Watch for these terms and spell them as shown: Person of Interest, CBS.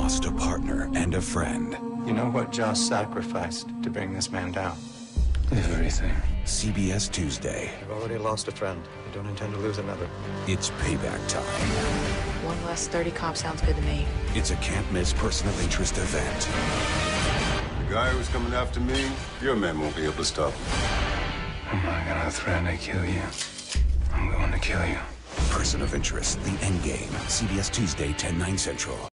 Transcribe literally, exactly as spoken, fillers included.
lost a partner and a friend. You know what Josh sacrificed to bring this man down? Everything. C B S Tuesday. You've already lost a friend. You don't intend to lose another. It's payback time. One less sturdy cop sounds good to me. It's a can't-miss Person of Interest event. The guy who's coming after me, your men won't be able to stop him. I'm not gonna threaten to kill you. I'm going to kill you. Person of Interest, The Endgame. C B S Tuesday, ten nine Central.